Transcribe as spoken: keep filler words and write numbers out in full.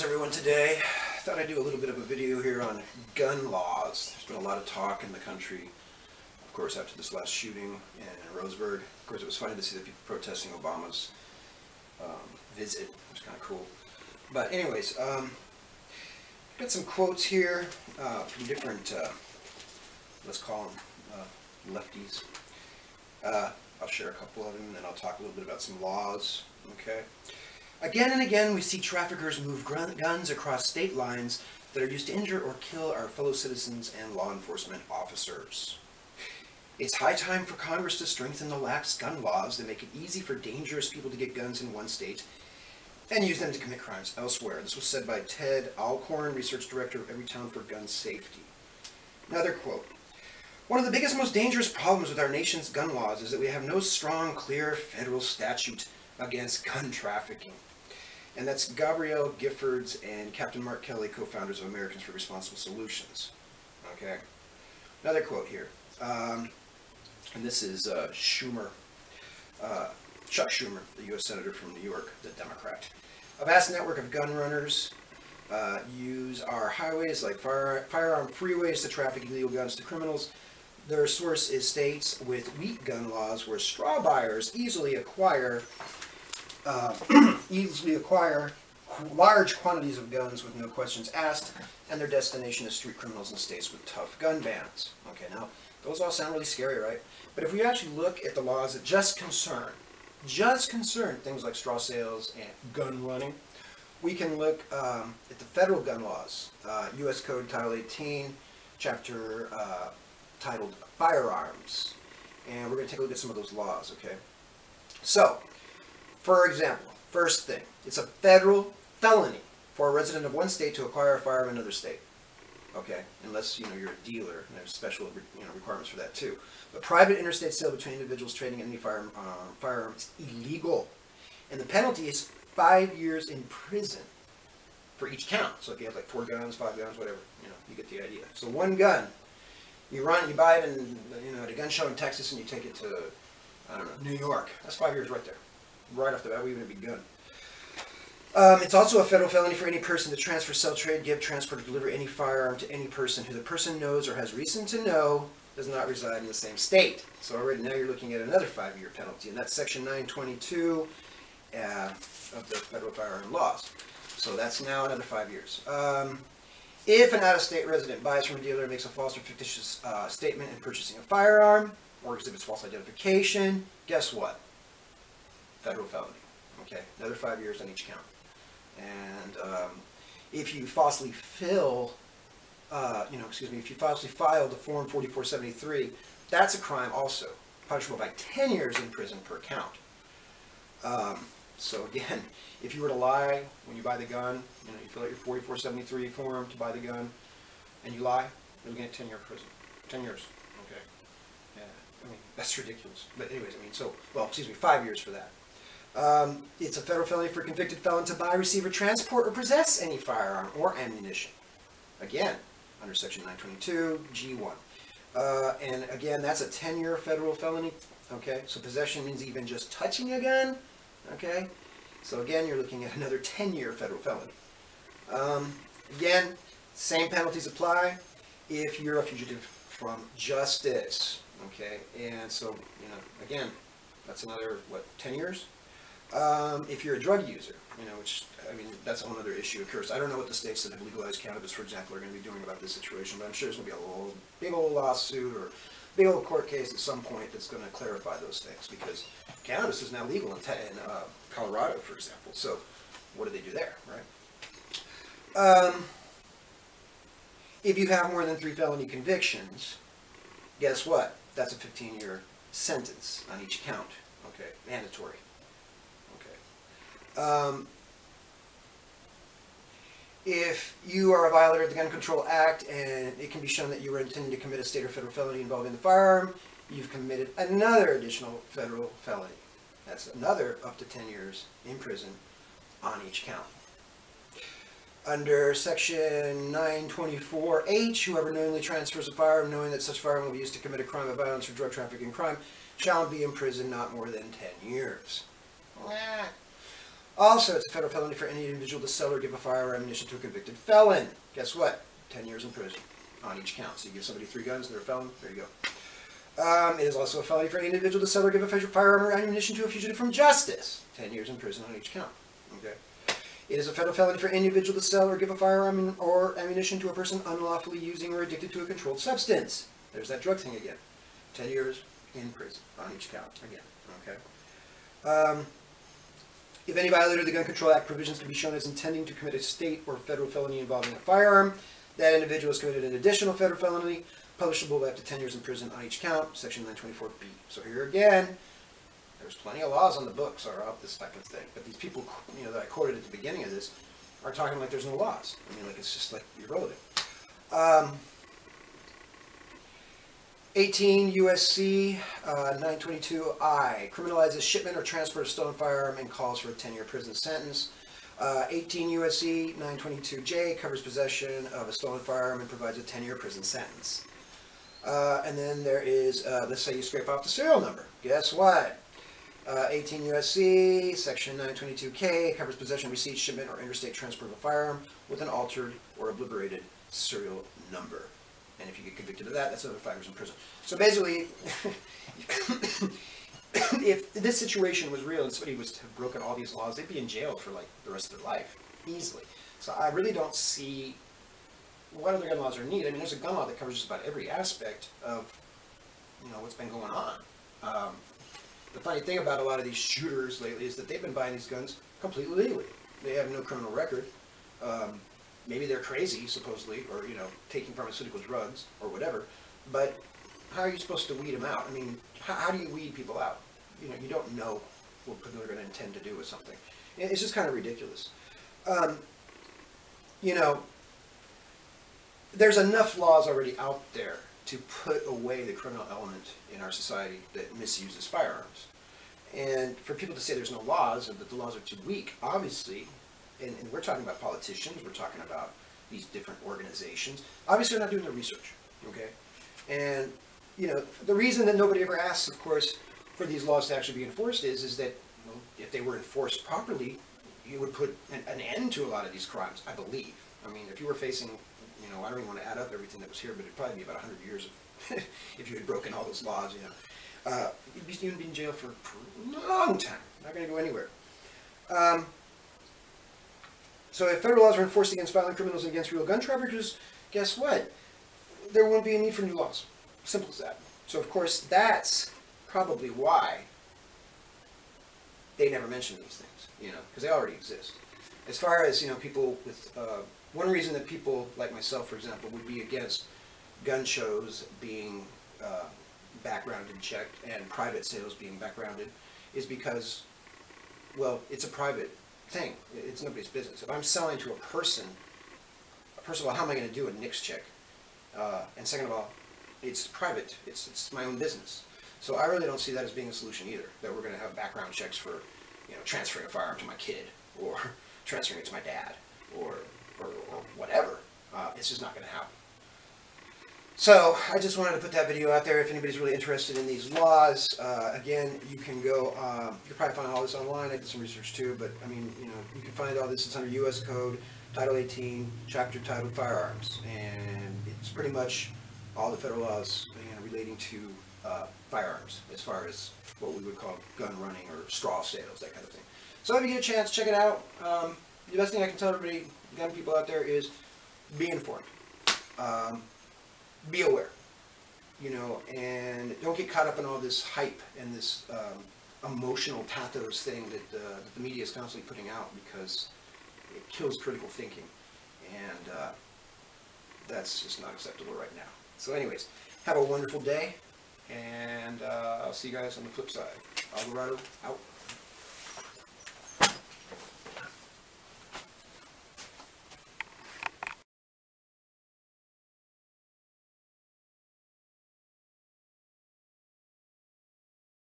How's everyone today? I thought I'd do a little bit of a video here on gun laws. There's been a lot of talk in the country, of course, after this last shooting in Roseburg. Of course, it was funny to see the people protesting Obama's um, visit. It was kind of cool. But anyways, um, I've got some quotes here uh, from different, uh, let's call them uh, lefties. Uh, I'll share a couple of them, and then I'll talk a little bit about some laws, okay? Again and again, we see traffickers move guns across state lines that are used to injure or kill our fellow citizens and law enforcement officers. It's high time for Congress to strengthen the lax gun laws that make it easy for dangerous people to get guns in one state and use them to commit crimes elsewhere. This was said by Ted Alcorn, Research Director of Everytown for Gun Safety. Another quote. One of the biggest, most dangerous problems with our nation's gun laws is that we have no strong, clear federal statute against gun trafficking. And that's Gabrielle Giffords and Captain Mark Kelly, co-founders of Americans for Responsible Solutions. Okay, another quote here, um, and this is uh, Schumer, uh, Chuck Schumer, the U S Senator from New York, the Democrat. A vast network of gun runners uh, use our highways like fire, firearm freeways to traffic illegal guns to criminals. Their source is states with weak gun laws where straw buyers easily acquire Uh, easily acquire large quantities of guns with no questions asked, and their destination is street criminals in states with tough gun bans. Okay, now, those all sound really scary, right? But if we actually look at the laws that just concern, just concern things like straw sales and gun running, we can look um, at the federal gun laws, uh, U S Code Title eighteen, chapter uh, titled Firearms. And we're going to take a look at some of those laws, okay? So, for example, first thing, it's a federal felony for a resident of one state to acquire a firearm in another state. Okay, unless, you know, you're a dealer, and there's special, you know, requirements for that too. But private interstate sale between individuals trading any firearm, uh, firearm is illegal. And the penalty is five years in prison for each count. So if you have like four guns, five guns, whatever, you know, you get the idea. So one gun, you run, you buy it in, you know, at a gun show in Texas, and you take it to, I don't know, New York. That's five years right there. Right off the bat, we even begun. Um, it's also a federal felony for any person to transfer, sell, trade, give, transport, or deliver any firearm to any person who the person knows or has reason to know does not reside in the same state. So already now you're looking at another five-year penalty, and that's Section nine twenty-two uh, of the federal firearm laws. So that's now another five years. Um, if an out-of-state resident buys from a dealer and makes a false or fictitious uh, statement in purchasing a firearm or exhibits false identification, guess what? Federal felony. Okay, another five years on each count. And um, if you falsely fill, uh, you know, excuse me, if you falsely file the form forty-four seventy-three, that's a crime also, punishable by ten years in prison per count. Um, so again, if you were to lie when you buy the gun, you know, you fill out your forty-four seventy-three form to buy the gun, and you lie, you're looking at ten year prison. Ten years. Okay. Yeah. I mean, that's ridiculous. But anyways, I mean, so well, excuse me, five years for that. Um, it's a federal felony for a convicted felon to buy, receive, or transport, or possess any firearm or ammunition. Again, under Section nine twenty-two G one. Uh, and again, that's a ten-year federal felony. Okay, so possession means even just touching a gun. Okay, so again, you're looking at another ten-year federal felony. Um, again, same penalties apply if you're a fugitive from justice. Okay, and so, you know, again, that's another, what, ten years? Um, if you're a drug user, you know, which, I mean, that's a whole other issue, of course. I don't know what the states that have legalized cannabis, for example, are going to be doing about this situation, but I'm sure there's going to be a little, big old lawsuit or big old court case at some point that's going to clarify those things, because cannabis is now legal in, in uh, Colorado, for example. So what do they do there, right? Um, if you have more than three felony convictions, guess what? That's a fifteen-year sentence on each count, okay, mandatory. Um, if you are a violator of the Gun Control Act and it can be shown that you were intending to commit a state or federal felony involving the firearm, you've committed another additional federal felony. That's another up to ten years in prison on each count. Under Section nine twenty-four H, whoever knowingly transfers a firearm knowing that such firearm will be used to commit a crime of violence or drug trafficking crime shall be imprisoned not more than ten years. Well, Also, it's a federal felony for any individual to sell or give a firearm or ammunition to a convicted felon. Guess what? Ten years in prison on each count. So you give somebody three guns, they're a felon, there you go. Um, it is also a felony for any individual to sell or give a firearm or ammunition to a fugitive from justice. Ten years in prison on each count. Okay. It is a federal felony for any individual to sell or give a firearm or ammunition to a person unlawfully using or addicted to a controlled substance. There's that drug thing again. Ten years in prison on each count again. Okay. Um, if any violator of the Gun Control Act provisions can be shown as intending to commit a state or federal felony involving a firearm, that individual has committed an additional federal felony, punishable by up to ten years in prison on each count, section nine twenty-four B. So here again, there's plenty of laws on the books about this type of thing, but these people, you know, that I quoted at the beginning of this are talking like there's no laws. I mean, like it's just like irrelevant. Um, eighteen U S C uh, nine twenty-two I criminalizes shipment or transport of stolen firearm and calls for a ten-year prison sentence. Uh, eighteen U S C nine twenty-two J covers possession of a stolen firearm and provides a ten-year prison sentence. Uh, and then there is, uh, let's say you scrape off the serial number. Guess what? Uh, eighteen U S C section nine twenty-two K covers possession, receipt, shipment, or interstate transport of a firearm with an altered or obliterated serial number. And if you get convicted of that, that's another five years in prison. So basically, if this situation was real and somebody was to have broken all these laws, they'd be in jail for like the rest of their life, easily. So I really don't see what other gun laws are needed. I mean, there's a gun law that covers just about every aspect of, you know, what's been going on. Um, the funny thing about a lot of these shooters lately is that they've been buying these guns completely legally. They have no criminal record. Um, maybe they're crazy, supposedly, or, you know, taking pharmaceutical drugs or whatever, but how are you supposed to weed them out? I mean, how, how do you weed people out? You know, you don't know what people are going to intend to do with something. It's just kind of ridiculous. Um, you know, there's enough laws already out there to put away the criminal element in our society that misuses firearms. And for people to say there's no laws and that the laws are too weak, obviously, and, and we're talking about politicians, we're talking about these different organizations, obviously they're not doing their research, okay? And, you know, the reason that nobody ever asks, of course, for these laws to actually be enforced is, is that, well, if they were enforced properly, you would put an, an end to a lot of these crimes, I believe. I mean, if you were facing, you know, I don't even want to add up everything that was here, but it'd probably be about one hundred years of if you had broken all those laws, you know. Uh, you'd, be, you'd be in jail for a long time. Not going to go anywhere. Um, so if federal laws were enforced against violent criminals and against real gun traffickers, guess what? There wouldn't be a need for new laws. Simple as that. So, of course, that's probably why they never mention these things, you know, because they already exist. As far as, you know, people with... Uh, one reason that people like myself, for example, would be against gun shows being uh, backgrounded checked and private sales being backgrounded is because, well, it's a private thing. It's nobody's business. If I'm selling to a person, first of all, how am I going to do a NICS check? Uh, and second of all, it's private. It's, it's my own business. So I really don't see that as being a solution either, that we're going to have background checks for, you know, transferring a firearm to my kid or transferring it to my dad or... Or, or whatever. Uh, it's just not going to happen. So I just wanted to put that video out there if anybody's really interested in these laws. Uh, again, you can go, um, you can probably find all this online. I did some research too, but I mean, you know, you can find all this. It's under U S Code, Title eighteen, chapter titled Firearms. And it's pretty much all the federal laws, you know, relating to uh, firearms as far as what we would call gun running or straw sales, that kind of thing. So if you get a chance, check it out. Um, the best thing I can tell everybody, gun people out there, is be informed, um, be aware, you know, and don't get caught up in all this hype and this um, emotional pathos thing that, uh, that the media is constantly putting out, because it kills critical thinking, and uh, that's just not acceptable right now. So anyways, have a wonderful day, and uh, I'll see you guys on the flip side. Alvarado, out.